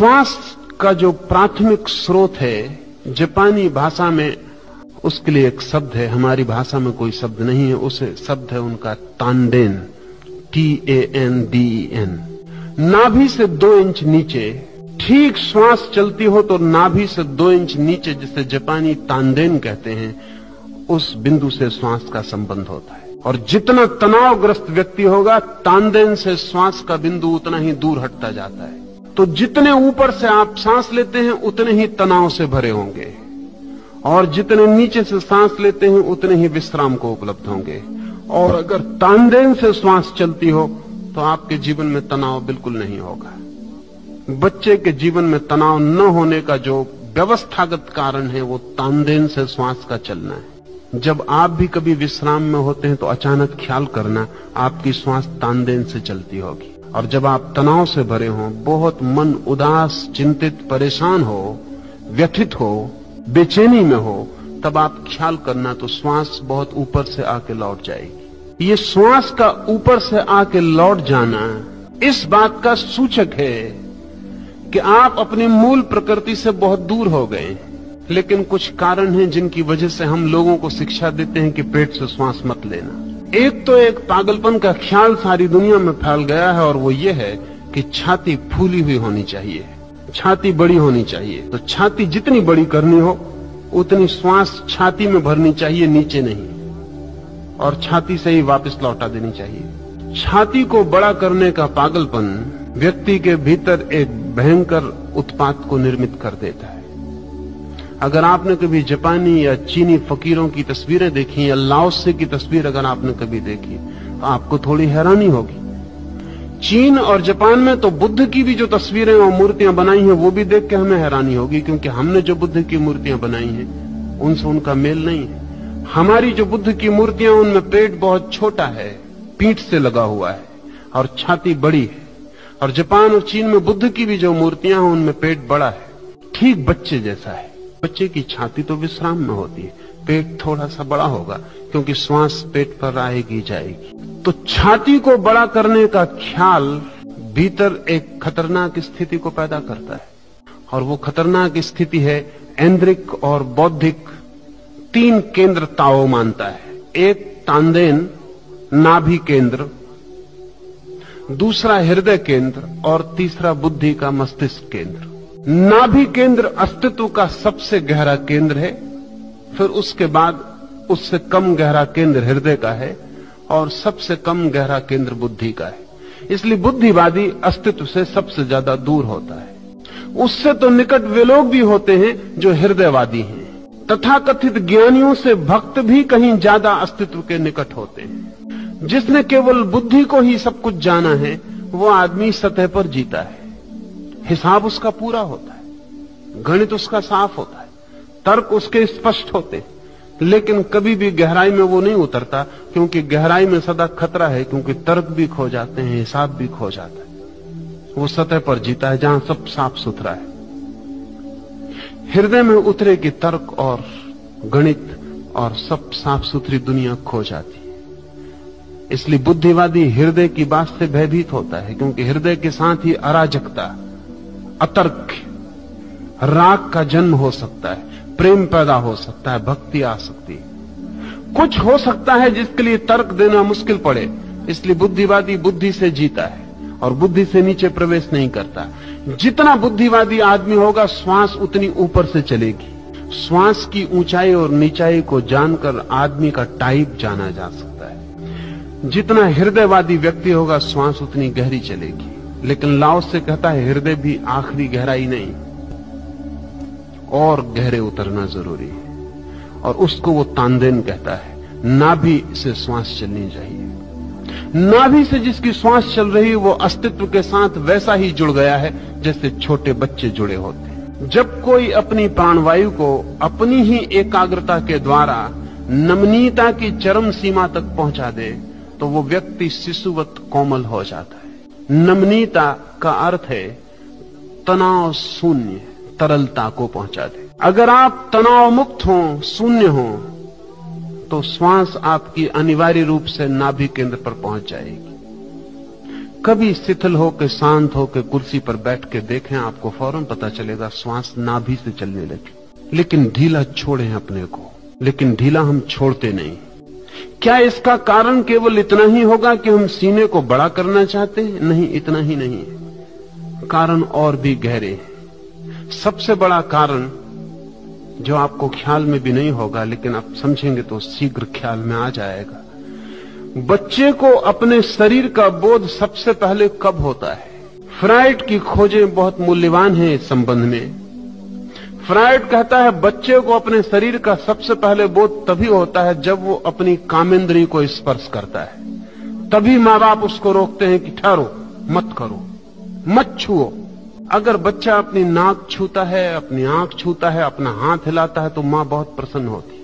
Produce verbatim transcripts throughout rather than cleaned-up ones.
श्वास का जो प्राथमिक स्रोत है, जापानी भाषा में उसके लिए एक शब्द है, हमारी भाषा में कोई शब्द नहीं है, उसे शब्द है उनका तांदेन, T A N D N. नाभि से दो इंच नीचे, ठीक श्वास चलती हो तो नाभि से दो इंच नीचे, जिसे जापानी तांदेन कहते हैं, उस बिंदु से श्वास का संबंध होता है। और जितना तनावग्रस्त व्यक्ति होगा, तांदेन से श्वास का बिंदु उतना ही दूर हटता जाता है। तो जितने ऊपर से आप सांस लेते हैं उतने ही तनाव से भरे होंगे, और जितने नीचे से सांस लेते हैं उतने ही विश्राम को उपलब्ध होंगे। और अगर तांदेन से श्वास चलती हो तो आपके जीवन में तनाव बिल्कुल नहीं होगा। बच्चे के जीवन में तनाव न होने का जो व्यवस्थागत कारण है वो तांदेन से श्वास का चलना है। जब आप भी कभी विश्राम में होते हैं तो अचानक ख्याल करना, आपकी श्वास तांदेन से चलती होगी। और जब आप तनाव से भरे हों, बहुत मन उदास, चिंतित, परेशान हो, व्यथित हो, बेचैनी में हो, तब आप ख्याल करना तो श्वास बहुत ऊपर से आके लौट जाएगी। ये श्वास का ऊपर से आके लौट जाना इस बात का सूचक है कि आप अपनी मूल प्रकृति से बहुत दूर हो गए। लेकिन कुछ कारण हैं जिनकी वजह से हम लोगों को शिक्षा देते हैं कि पेट से श्वास मत लेना। एक तो एक पागलपन का ख्याल सारी दुनिया में फैल गया है, और वो ये है कि छाती फूली हुई होनी चाहिए, छाती बड़ी होनी चाहिए। तो छाती जितनी बड़ी करनी हो उतनी श्वास छाती में भरनी चाहिए, नीचे नहीं, और छाती से ही वापस लौटा देनी चाहिए। छाती को बड़ा करने का पागलपन व्यक्ति के भीतर एक भयंकर उत्पात को निर्मित कर देता है। अगर आपने कभी जापानी या चीनी फकीरों की तस्वीरें देखी या लाओत्से की तस्वीर अगर आपने कभी देखी तो आपको थोड़ी हैरानी होगी। चीन और जापान में तो बुद्ध की भी जो तस्वीरें और मूर्तियां बनाई हैं वो भी देख के हमें हैरानी होगी, क्योंकि हमने जो बुद्ध की मूर्तियां बनाई हैं उनसे उनका मेल नहीं है। हमारी जो बुद्ध की मूर्तियां, उनमें पेट बहुत छोटा है, पीठ से लगा हुआ है, और छाती बड़ी है। और जापान और चीन में बुद्ध की भी जो मूर्तियां हैं उनमें पेट बड़ा है, ठीक बच्चे जैसा है। बच्चे की छाती तो विश्राम में होती है, पेट थोड़ा सा बड़ा होगा क्योंकि श्वास पेट पर आएगी जाएगी। तो छाती को बड़ा करने का ख्याल भीतर एक खतरनाक स्थिति को पैदा करता है, और वो खतरनाक स्थिति है ऐंद्रिक और बौद्धिक, तीन केंद्र ताओ मानता है। एक तांदेन नाभि केंद्र, दूसरा हृदय केंद्र, और तीसरा बुद्धि का मस्तिष्क केंद्र। नाभि केंद्र अस्तित्व का सबसे गहरा केंद्र है, फिर उसके बाद उससे कम गहरा केंद्र हृदय का है, और सबसे कम गहरा केंद्र बुद्धि का है। इसलिए बुद्धिवादी अस्तित्व से सबसे ज्यादा दूर होता है। उससे तो निकट वे लोग भी होते हैं जो हृदयवादी हैं। तथाकथित ज्ञानियों से भक्त भी कहीं ज्यादा अस्तित्व के निकट होते हैं। जिसने केवल बुद्धि को ही सब कुछ जाना है वो आदमी सतह पर जीता है, हिसाब उसका पूरा होता है, गणित उसका साफ होता है, तर्क उसके स्पष्ट होते हैं, लेकिन कभी भी गहराई में वो नहीं उतरता, क्योंकि गहराई में सदा खतरा है, क्योंकि तर्क भी खो जाते हैं, हिसाब भी खो जाता है। वो सतह पर जीता है जहां सब साफ सुथरा है। हृदय में उतरे कि तर्क और गणित और सब साफ सुथरी दुनिया खो जाती है। इसलिए बुद्धिवादी हृदय की बात से भयभीत होता है, क्योंकि हृदय के साथ ही अराजकता, अतर्क, राग का जन्म हो सकता है, प्रेम पैदा हो सकता है, भक्ति आ सकती है, कुछ हो सकता है जिसके लिए तर्क देना मुश्किल पड़े। इसलिए बुद्धिवादी बुद्धि से जीता है और बुद्धि से नीचे प्रवेश नहीं करता। जितना बुद्धिवादी आदमी होगा, श्वास उतनी ऊपर से चलेगी। श्वास की ऊंचाई और नीचाई को जानकर आदमी का टाइप जाना जा सकता है। जितना हृदयवादी व्यक्ति होगा, श्वास उतनी गहरी चलेगी। लेकिन लाओस से कहता है हृदय भी आखिरी गहराई नहीं, और गहरे उतरना जरूरी है, और उसको वो तांदेन कहता है। नाभि से श्वास चलनी चाहिए। नाभि से जिसकी श्वास चल रही है वो अस्तित्व के साथ वैसा ही जुड़ गया है जैसे छोटे बच्चे जुड़े होते हैं। जब कोई अपनी प्राणवायु को अपनी ही एकाग्रता के द्वारा नमनीयता की चरम सीमा तक पहुंचा दे तो वो व्यक्ति शिशुवत कोमल हो जाता है। नमनीयता का अर्थ है तनाव शून्य, तरलता को पहुंचा दे। अगर आप तनाव मुक्त हो, शून्य हो, तो श्वास आपकी अनिवार्य रूप से नाभि केंद्र पर पहुंच जाएगी। कभी शिथिल होकर शांत होकर कुर्सी पर बैठ के देखें, आपको फौरन पता चलेगा श्वास नाभि से चलने लगी। लेकिन ढीला छोड़ें अपने को, लेकिन ढीला हम छोड़ते नहीं। क्या इसका कारण केवल इतना ही होगा कि हम सीने को बड़ा करना चाहते हैं? नहीं, इतना ही नहीं, कारण और भी गहरे हैं। सबसे बड़ा कारण जो आपको ख्याल में भी नहीं होगा लेकिन आप समझेंगे तो शीघ्र ख्याल में आ जाएगा। बच्चे को अपने शरीर का बोध सबसे पहले कब होता है? फ्रॉयड की खोजें बहुत मूल्यवान हैं इस संबंध में। फ्रॉयड कहता है बच्चे को अपने शरीर का सबसे पहले बोध तभी होता है जब वो अपनी कामेंद्री को स्पर्श करता है। तभी माँ बाप उसको रोकते हैं कि ठहरो, मत करो, मत छुओ। अगर बच्चा अपनी नाक छूता है, अपनी आंख छूता है, अपना हाथ हिलाता है तो माँ बहुत प्रसन्न होती है,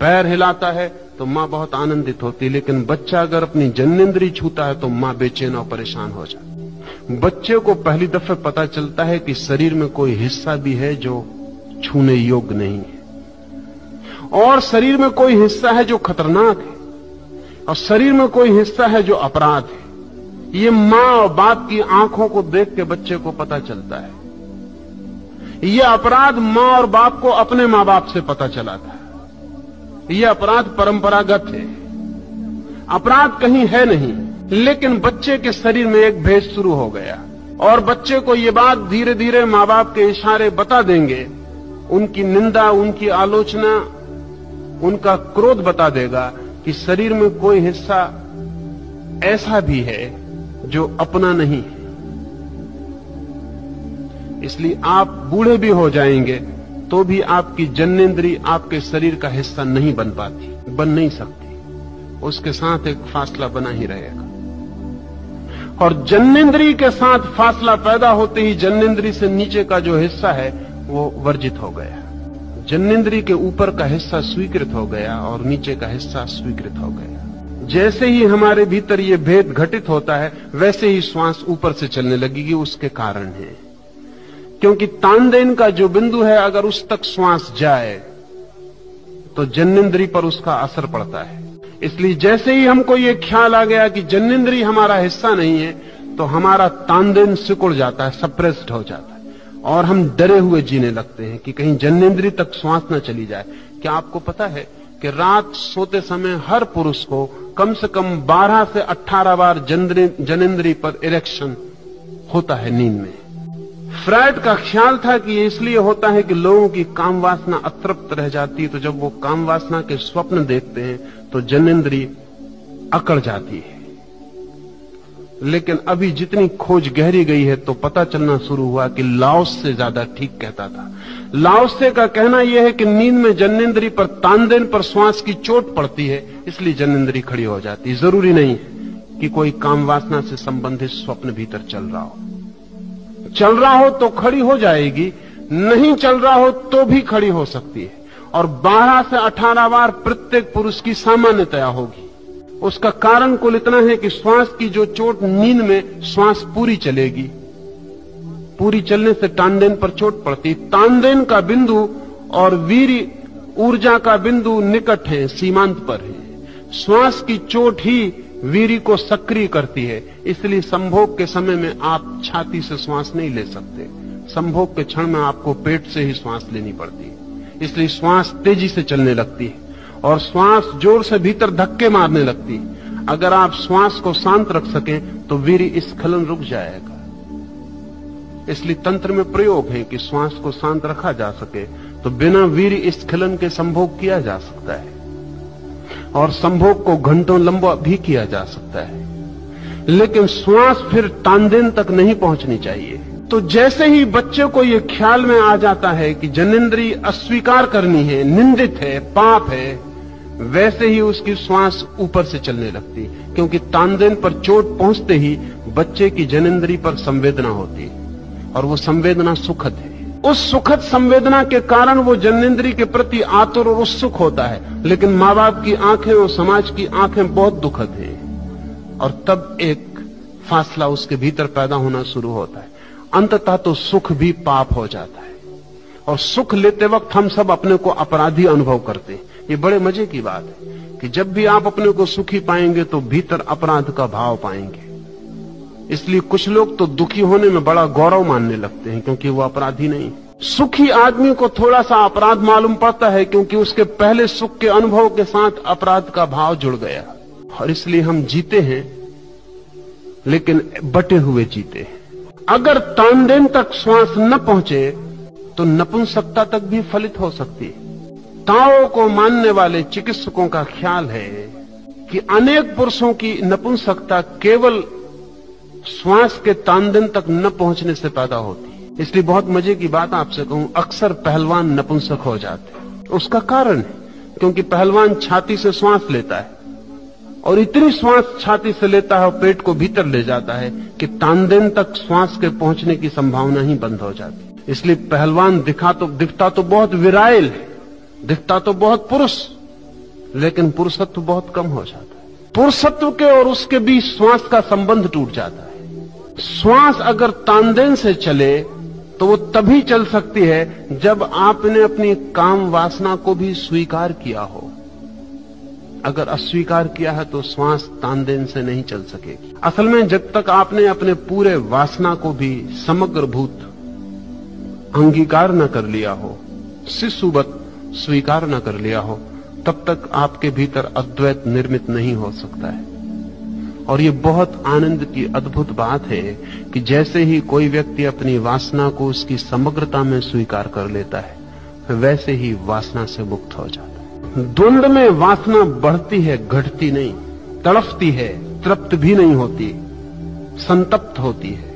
पैर हिलाता है तो माँ बहुत आनंदित होती। लेकिन बच्चा अगर अपनी जननेंद्री छूता है तो माँ बेचैन और परेशान हो जाती। बच्चे को पहली दफे पता चलता है कि शरीर में कोई हिस्सा भी है जो छूने योग्य नहीं है, और शरीर में कोई हिस्सा है जो खतरनाक है, और शरीर में कोई हिस्सा है जो अपराध है। ये माँ और बाप की आंखों को देख के बच्चे को पता चलता है। यह अपराध माँ और बाप को अपने माँ बाप से पता चला था। यह अपराध परंपरागत है, अपराध कहीं है नहीं। लेकिन बच्चे के शरीर में एक भेद शुरू हो गया, और बच्चे को यह बात धीरे धीरे माँ बाप के इशारे बता देंगे, उनकी निंदा, उनकी आलोचना, उनका क्रोध बता देगा कि शरीर में कोई हिस्सा ऐसा भी है जो अपना नहीं है। इसलिए आप बूढ़े भी हो जाएंगे तो भी आपकी जननेंद्री आपके शरीर का हिस्सा नहीं बन पाती, बन नहीं सकती, उसके साथ एक फासला बना ही रहेगा। और जननेंद्री के साथ फासला पैदा होते ही जननेंद्री से नीचे का जो हिस्सा है वो वर्जित हो गया, जननेंद्री के ऊपर का हिस्सा स्वीकृत हो गया और नीचे का हिस्सा स्वीकृत हो गया। जैसे ही हमारे भीतर ये भेद घटित होता है वैसे ही श्वास ऊपर से चलने लगेगी, उसके कारण है। क्योंकि तांदेन का जो बिंदु है अगर उस तक श्वास जाए तो जननेंद्री पर उसका असर पड़ता है। इसलिए जैसे ही हमको ये ख्याल आ गया कि जननेंद्री हमारा हिस्सा नहीं है तो हमारा तांदेन सिकुड़ जाता है, सप्रेस्ड हो जाता है, और हम डरे हुए जीने लगते हैं कि कहीं जननेंद्री तक श्वास न चली जाए। क्या आपको पता है कि रात सोते समय हर पुरुष को कम से कम बारह से अट्ठारह बार जननेंद्री पर इरेक्शन होता है नींद में? फ्रॉयड का ख्याल था कि ये इसलिए होता है कि लोगों की कामवासना अतृप्त रह जाती है, तो जब वो कामवासना के स्वप्न देखते हैं तो जननेंद्री अकड़ जाती है। लेकिन अभी जितनी खोज गहरी गई है तो पता चलना शुरू हुआ कि लाओस से ज्यादा ठीक कहता था। लाओत्से का कहना यह है कि नींद में जननेंद्री पर, तांदेन पर श्वास की चोट पड़ती है, इसलिए जननेंद्री खड़ी हो जाती है। जरूरी नहीं कि कोई कामवासना से संबंधित स्वप्न भीतर चल रहा हो। चल रहा हो तो खड़ी हो जाएगी, नहीं चल रहा हो तो भी खड़ी हो सकती है। और बारह से अठारह बार प्रत्येक पुरुष की सामान्यतया होगी। उसका कारण कुल इतना है कि श्वास की जो चोट नींद में, श्वास पूरी चलेगी, पूरी चलने से तांदेन पर चोट पड़ती। तांदेन का बिंदु और वीर ऊर्जा का बिंदु निकट है, सीमांत पर है। श्वास की चोट ही वीरी को सक्रिय करती है, इसलिए संभोग के समय में आप छाती से श्वास नहीं ले सकते। संभोग के क्षण में आपको पेट से ही श्वास लेनी पड़ती है, इसलिए श्वास तेजी से चलने लगती है और श्वास जोर से भीतर धक्के मारने लगती है। अगर आप श्वास को शांत रख सकें तो वीरी स्खलन रुक जाएगा। इसलिए तंत्र में प्रयोग है कि श्वास को शांत रखा जा सके तो बिना वीरी स्खलन के संभोग किया जा सकता है, और संभोग को घंटों लंबा भी किया जा सकता है। लेकिन श्वास फिर तांदेन तक नहीं पहुंचनी चाहिए। तो जैसे ही बच्चे को यह ख्याल में आ जाता है कि जननेंद्री अस्वीकार करनी है, निंदित है, पाप है, वैसे ही उसकी श्वास ऊपर से चलने लगती, क्योंकि तांदेन पर चोट पहुंचते ही बच्चे की जननेंद्री पर संवेदना होती है, और वो संवेदना सुखद है। उस सुखद संवेदना के कारण वो जननेंद्री के प्रति आतुर और उत्सुक होता है। लेकिन माँ बाप की आंखें और समाज की आंखें बहुत दुखद है, और तब एक फासला उसके भीतर पैदा होना शुरू होता है। अंततः तो सुख भी पाप हो जाता है, और सुख लेते वक्त हम सब अपने को अपराधी अनुभव करते हैं। ये बड़े मजे की बात है कि जब भी आप अपने को सुखी पाएंगे तो भीतर अपराध का भाव पाएंगे। इसलिए कुछ लोग तो दुखी होने में बड़ा गौरव मानने लगते हैं क्योंकि वो अपराधी नहीं। सुखी आदमी को थोड़ा सा अपराध मालूम पड़ता है क्योंकि उसके पहले सुख के अनुभव के साथ अपराध का भाव जुड़ गया, और इसलिए हम जीते हैं लेकिन बटे हुए जीते हैं। अगर तांदेन तक श्वास न पहुंचे तो नपुंसकता तक भी फलित हो सकती है। ताओ को मानने वाले चिकित्सकों का ख्याल है कि अनेक पुरुषों की नपुंसकता केवल श्वास के तांदेन तक न पहुंचने से पैदा होती है। इसलिए बहुत मजे की बात आपसे कहूं, अक्सर पहलवान नपुंसक हो जाते हैं। उसका कारण है क्योंकि पहलवान छाती से श्वास लेता है और इतनी श्वास छाती से लेता है और पेट को भीतर ले जाता है कि तांदेन तक श्वास के पहुंचने की संभावना ही बंद हो जाती है। इसलिए पहलवान दिखा तो दिखता तो बहुत विरायल है, दिखता तो बहुत पुरुष, लेकिन पुरुषत्व बहुत कम हो जाता है। पुरुषत्व के और उसके बीच श्वास का संबंध टूट जाता है। श्वास अगर तांदेन से चले तो वो तभी चल सकती है जब आपने अपनी काम वासना को भी स्वीकार किया हो। अगर अस्वीकार किया है तो श्वास तांदेन से नहीं चल सकेगी। असल में जब तक आपने अपने पूरे वासना को भी समग्र भूत अंगीकार न कर लिया हो, शिशुवत स्वीकार न कर लिया हो, तब तक आपके भीतर अद्वैत निर्मित नहीं हो सकता है। और ये बहुत आनंद की अद्भुत बात है कि जैसे ही कोई व्यक्ति अपनी वासना को उसकी समग्रता में स्वीकार कर लेता है वैसे ही वासना से मुक्त हो जाता है। द्वंद में वासना बढ़ती है, घटती नहीं, तड़फती है, तृप्त भी नहीं होती, संतप्त होती है,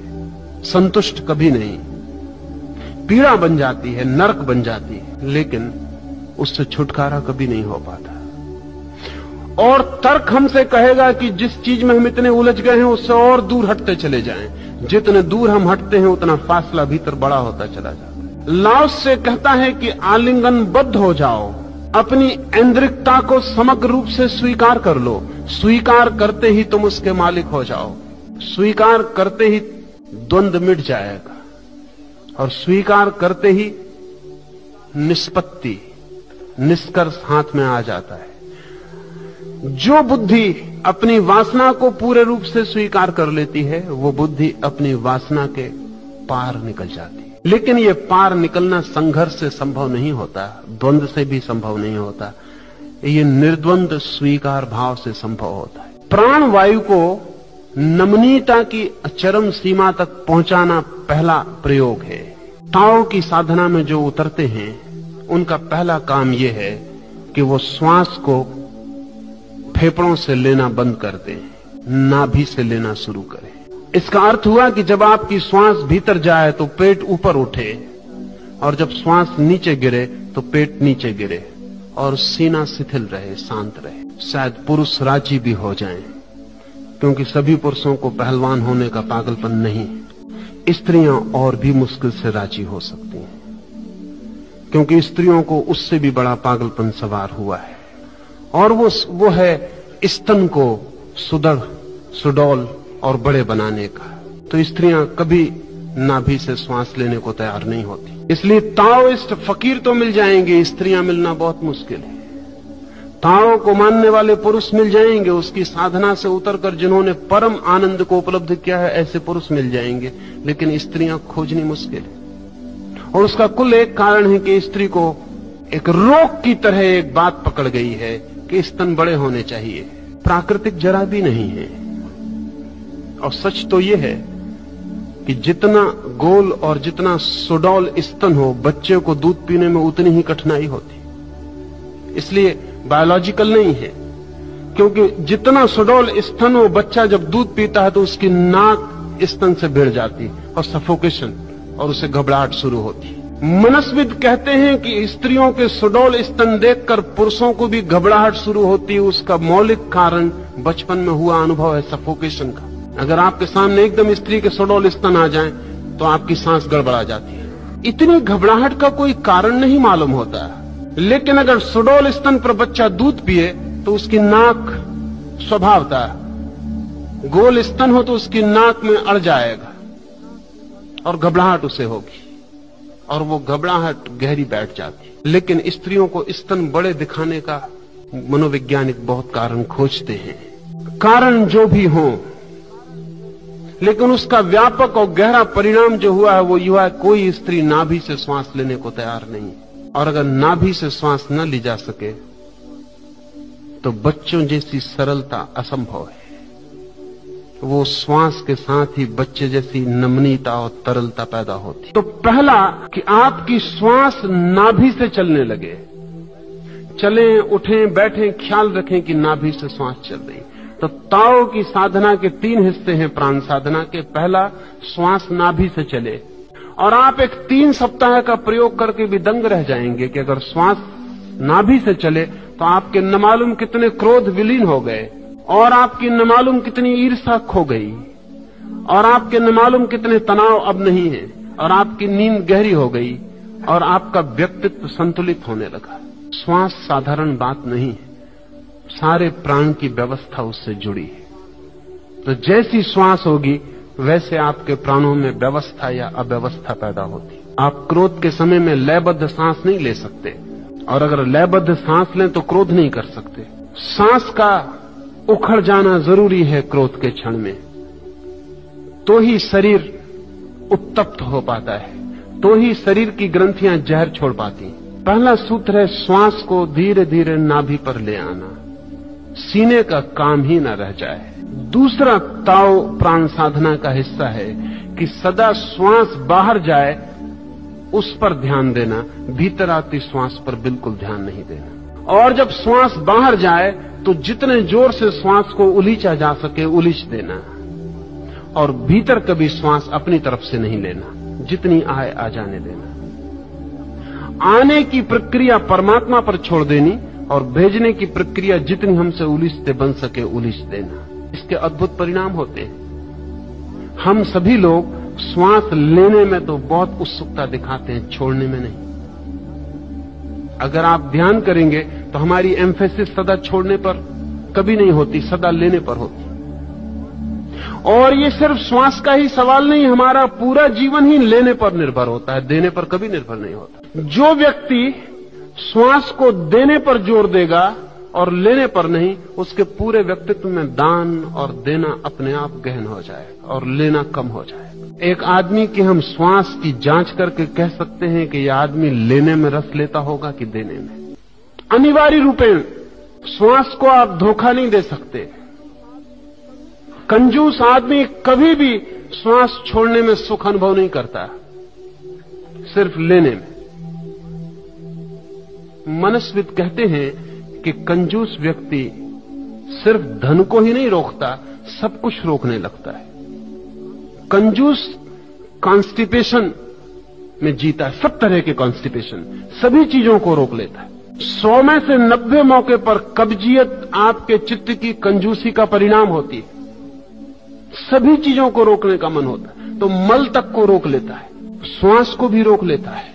संतुष्ट कभी नहीं, पीड़ा बन जाती है, नरक बन जाती है, लेकिन उससे छुटकारा कभी नहीं हो पाता। और तर्क हमसे कहेगा कि जिस चीज में हम इतने उलझ गए हैं उससे और दूर हटते चले जाएं। जितने दूर हम हटते हैं उतना फासला भीतर बड़ा होता चला जाता है। लाओस से कहता है कि आलिंगनबद्ध हो जाओ, अपनी ऐन्द्रिकता को समग्र रूप से स्वीकार कर लो। स्वीकार करते ही तुम उसके मालिक हो जाओ, स्वीकार करते ही द्वंद मिट जाएगा, और स्वीकार करते ही निष्पत्ति, निष्कर्ष हाथ में आ जाता है। जो बुद्धि अपनी वासना को पूरे रूप से स्वीकार कर लेती है वो बुद्धि अपनी वासना के पार निकल जाती है। लेकिन ये पार निकलना संघर्ष से संभव नहीं होता, द्वंद से भी संभव नहीं होता, ये निर्द्वंद स्वीकार भाव से संभव होता है। प्राण वायु को नमनीयता की चरम सीमा तक पहुंचाना पहला प्रयोग है। ताओ की साधना में जो उतरते हैं उनका पहला काम ये है कि वो श्वास को फेफड़ों से लेना बंद कर दें, नाभि से लेना शुरू करें। इसका अर्थ हुआ कि जब आपकी श्वास भीतर जाए तो पेट ऊपर उठे, और जब श्वास नीचे गिरे तो पेट नीचे गिरे, और सीना शिथिल रहे, शांत रहे। शायद पुरुष राजी भी हो जाएं, क्योंकि सभी पुरुषों को पहलवान होने का पागलपन नहीं। स्त्रियां और भी मुश्किल से राजी हो सकती हैं, क्योंकि स्त्रियों को उससे भी बड़ा पागलपन सवार हुआ है, और वो वो है स्तन को सुदृढ़, सुडौल और बड़े बनाने का। तो स्त्रियां कभी नाभि से श्वास लेने को तैयार नहीं होती। इसलिए ताओइस्ट फकीर तो मिल जाएंगे, स्त्रियां मिलना बहुत मुश्किल है। ताओ को मानने वाले पुरुष मिल जाएंगे, उसकी साधना से उतरकर जिन्होंने परम आनंद को उपलब्ध किया है ऐसे पुरुष मिल जाएंगे, लेकिन स्त्रियां खोजनी मुश्किल है। और उसका कुल एक कारण है कि स्त्री को एक रोग की तरह एक बात पकड़ गई है कि स्तन बड़े होने चाहिए। प्राकृतिक जरा भी नहीं है। और सच तो यह है कि जितना गोल और जितना सुडौल स्तन हो, बच्चे को दूध पीने में उतनी ही कठिनाई होती। इसलिए बायोलॉजिकल नहीं है, क्योंकि जितना सुडौल स्तन हो, बच्चा जब दूध पीता है तो उसकी नाक स्तन से भिड़ जाती और सफोकेशन और उसे घबराहट शुरू होती। मनस्विद कहते हैं कि स्त्रियों के सुडौल स्तन देखकर पुरुषों को भी घबराहट शुरू होती। उसका मौलिक कारण बचपन में हुआ अनुभव है सफोकेशन का। अगर आपके सामने एकदम स्त्री के सुडौल स्तन आ जाएं, तो आपकी सांस गड़बड़ा जाती है। इतनी घबराहट का कोई कारण नहीं मालूम होता, लेकिन अगर सुडौल स्तन पर बच्चा दूध पिए तो उसकी नाक स्वभावतः, गोल स्तन हो तो उसकी नाक में अड़ जाएगा और घबराहट उसे होगी, और वो घबराहट गहरी बैठ जाती। लेकिन स्त्रियों को स्तन बड़े दिखाने का मनोवैज्ञानिक बहुत कारण खोजते हैं। कारण जो भी हो, लेकिन उसका व्यापक और गहरा परिणाम जो हुआ है वो युवा है, कोई स्त्री नाभि से श्वास लेने को तैयार नहीं। और अगर नाभि से श्वास न ली जा सके तो बच्चों जैसी सरलता असंभव है। वो श्वास के साथ ही बच्चे जैसी नमनीयता और तरलता पैदा होती। तो पहला कि आपकी श्वास नाभि से चलने लगे, चलें, उठें, बैठें, ख्याल रखें कि नाभि से श्वास चल रही। तो ताओ की साधना के तीन हिस्से हैं प्राण साधना के। पहला, श्वास नाभि से चले। और आप एक तीन सप्ताह का प्रयोग करके भी दंग रह जाएंगे कि अगर श्वास नाभि से चले तो आपके न मालूम कितने क्रोध विलीन हो गए, और आपकी न मालूम कितनी ईर्षा खो गई, और आपके न मालूम कितने तनाव अब नहीं है, और आपकी नींद गहरी हो गई, और आपका व्यक्तित्व संतुलित होने लगा। श्वास साधारण बात नहीं है, सारे प्राण की व्यवस्था उससे जुड़ी है। तो जैसी श्वास होगी वैसे आपके प्राणों में व्यवस्था या अव्यवस्था पैदा होती। आप क्रोध के समय में लयबद्ध सांस नहीं ले सकते, और अगर लयबद्ध सांस लें तो क्रोध नहीं कर सकते। सांस का उखड़ जाना जरूरी है क्रोध के क्षण में, तो ही शरीर उत्तप्त हो पाता है, तो ही शरीर की ग्रंथियां जहर छोड़ पाती। पहला सूत्र है श्वास को धीरे धीरे नाभि पर ले आना, सीने का काम ही न रह जाए। दूसरा ताओ प्राण साधना का हिस्सा है कि सदा श्वास बाहर जाए उस पर ध्यान देना, भीतर आती श्वास पर बिल्कुल ध्यान नहीं देना। और जब श्वास बाहर जाए तो जितने जोर से श्वास को उलीचा जा सके उलीच देना, और भीतर कभी श्वास अपनी तरफ से नहीं लेना, जितनी आए आ जाने देना। आने की प्रक्रिया परमात्मा पर छोड़ देनी, और भेजने की प्रक्रिया जितनी हमसे उलीचते बन सके उलीच देना। इसके अद्भुत परिणाम होते हैं। हम सभी लोग श्वास लेने में तो बहुत उत्सुकता दिखाते हैं, छोड़ने में नहीं। अगर आप ध्यान करेंगे तो हमारी एम्फेसिस सदा छोड़ने पर कभी नहीं होती, सदा लेने पर होती। और ये सिर्फ श्वास का ही सवाल नहीं, हमारा पूरा जीवन ही लेने पर निर्भर होता है, देने पर कभी निर्भर नहीं होता। जो व्यक्ति श्वास को देने पर जोर देगा और लेने पर नहीं, उसके पूरे व्यक्तित्व में दान और देना अपने आप गहन हो जाएगा और लेना कम हो जाएगा। एक आदमी की हम श्वास की जांच करके कह सकते हैं कि यह आदमी लेने में रस लेता होगा कि देने में। अनिवार्य रूपेण श्वास को आप धोखा नहीं दे सकते। कंजूस आदमी कभी भी श्वास छोड़ने में सुख अनुभव नहीं करता, सिर्फ लेने में। मनस्विद कहते हैं कि कंजूस व्यक्ति सिर्फ धन को ही नहीं रोकता, सब कुछ रोकने लगता है। कंजूस कॉन्स्टिपेशन में जीता है, सब तरह के कॉन्स्टिपेशन, सभी चीजों को रोक लेता है। सौ में से नब्बे मौके पर कब्जियत आपके चित्त की कंजूसी का परिणाम होती है। सभी चीजों को रोकने का मन होता है, तो मल तक को रोक लेता है, श्वास को भी रोक लेता है।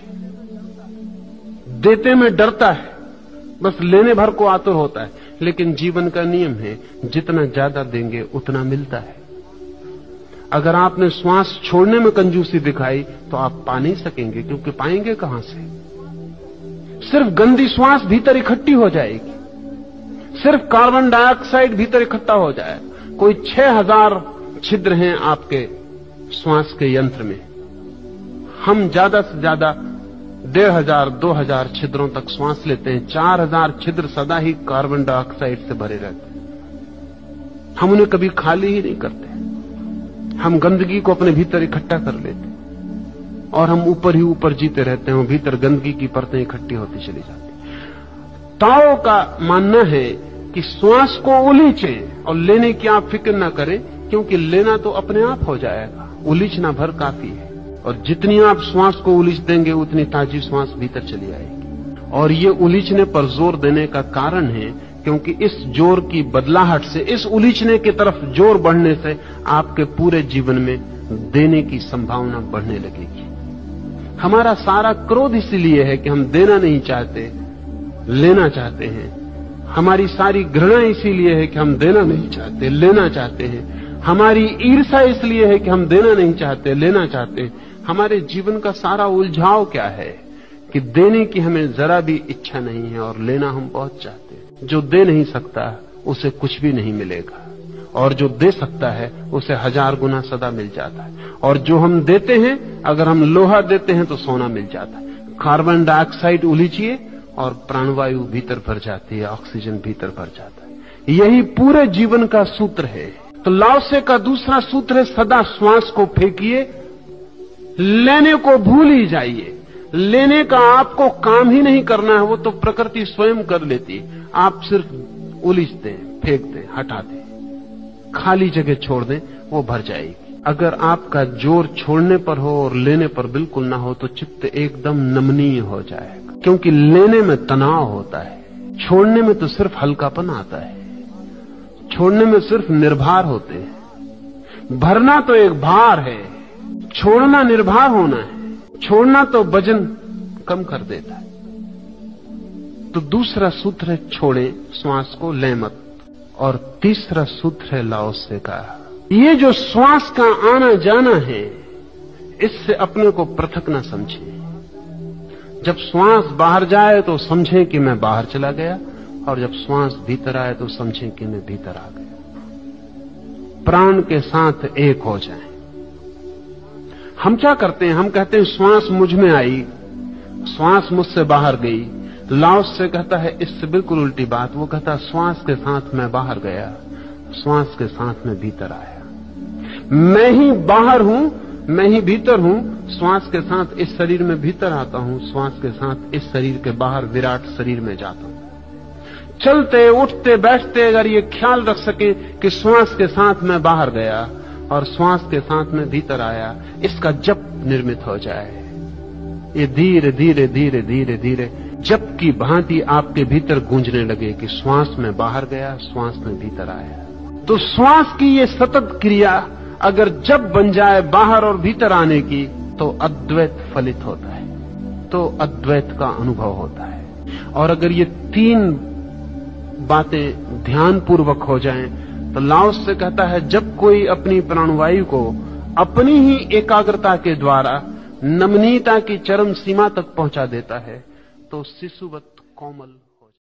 देते में डरता है, बस लेने भर को आतुर होता है। लेकिन जीवन का नियम है, जितना ज्यादा देंगे उतना मिलता है। अगर आपने श्वास छोड़ने में कंजूसी दिखाई तो आप पा नहीं सकेंगे, क्योंकि पाएंगे कहां से? सिर्फ गंदी श्वास भीतर इकट्ठी हो जाएगी, सिर्फ कार्बन डाइऑक्साइड भीतर इकट्ठा हो जाए। कोई छह हजार छिद्र हैं आपके श्वास के यंत्र में। हम ज्यादा से ज्यादा डेढ़ हजार दो हजार छिद्रों तक श्वास लेते हैं। चार हजार छिद्र सदा ही कार्बन डाइऑक्साइड से भरे रहते हैं, हम उन्हें कभी खाली ही नहीं करते। हम गंदगी को अपने भीतर इकट्ठा कर लेते हैं, और हम ऊपर ही ऊपर जीते रहते हैं, भीतर गंदगी की परतें इकट्ठी होती चली जाती। ताओ का मानना है कि श्वास को उलीचें और लेने की आप फिक्र ना करें, क्योंकि लेना तो अपने आप हो जाएगा, उलीचना भर काफी है। और जितनी आप श्वास को उलीच देंगे उतनी ताजी श्वास भीतर चली आएगी। और ये उलीचने पर जोर देने का कारण है क्योंकि इस जोर की बदलाहट से, इस उलीचने की तरफ जोर बढ़ने से आपके पूरे जीवन में देने की संभावना बढ़ने लगेगी। हमारा सारा क्रोध इसीलिए है कि हम देना नहीं चाहते, लेना चाहते हैं। हमारी सारी घृणा इसीलिए है कि हम देना नहीं चाहते, लेना चाहते हैं। हमारी ईर्षा इसलिए है कि हम देना नहीं चाहते, लेना चाहते हैं। हमारे जीवन का सारा उलझाव क्या है कि देने की हमें जरा भी इच्छा नहीं है, और लेना हम बहुत चाहते हैं। जो दे नहीं सकता उसे कुछ भी नहीं मिलेगा, और जो दे सकता है उसे हजार गुना सदा मिल जाता है। और जो हम देते हैं, अगर हम लोहा देते हैं तो सोना मिल जाता है। कार्बन डाइऑक्साइड उलीचिए और प्राणवायु भीतर भर जाती है, ऑक्सीजन भीतर भर जाता है। यही पूरे जीवन का सूत्र है। तो लाओत्से का दूसरा सूत्र है, सदा श्वास को फेंकिए, लेने को भूल ही जाइए। लेने का आपको काम ही नहीं करना है, वो तो प्रकृति स्वयं कर लेती है। आप सिर्फ उलीचते, फेंकते, हटाते, खाली जगह छोड़ दें, वो भर जाएगी। अगर आपका जोर छोड़ने पर हो और लेने पर बिल्कुल ना हो तो चित्त एकदम नमनीय हो जाएगा, क्योंकि लेने में तनाव होता है, छोड़ने में तो सिर्फ हल्कापन आता है, छोड़ने में सिर्फ निर्भार होते हैं। भरना तो एक भार है, छोड़ना निर्भार होना है। छोड़ना तो वजन कम कर देता है। तो दूसरा सूत्र है छोड़े श्वास को, ले मत। और तीसरा सूत्र है लाओत्से का, ये जो श्वास का आना जाना है, इससे अपने को पृथक न समझें। जब श्वास बाहर जाए तो समझें कि मैं बाहर चला गया, और जब श्वास भीतर आए तो समझें कि मैं भीतर आ गया। प्राण के साथ एक हो जाएं। हम क्या करते हैं? हम कहते हैं श्वास मुझ में आई, श्वास मुझसे बाहर गई। लाओत्से कहता है इससे बिल्कुल उल्टी बात। वो कहता है श्वास के साथ मैं बाहर गया, श्वास के साथ मैं भीतर आया। मैं ही बाहर हूं, मैं ही भीतर हूं। श्वास के साथ इस शरीर में भीतर आता हूं, श्वास के साथ इस शरीर के बाहर विराट शरीर में जाता हूं। चलते, उठते, बैठते अगर ये ख्याल रख सके कि श्वास के साथ मैं बाहर गया और श्वास के साथ में भीतर आया, इसका जप निर्मित हो जाए। ये धीरे धीरे धीरे धीरे धीरे जप की भांति आपके भीतर गूंजने लगे कि श्वास में बाहर गया, श्वास में भीतर आया। तो श्वास की ये सतत क्रिया अगर जप बन जाए बाहर और भीतर आने की, तो अद्वैत फलित होता है, तो अद्वैत का अनुभव होता है। और अगर ये तीन बातें ध्यान पूर्वक हो जाएं, तो लाओत्से कहता है जब कोई अपनी प्राणवायु को अपनी ही एकाग्रता के द्वारा नमनीयता की चरम सीमा तक पहुंचा देता है, तो शिशुवत कोमल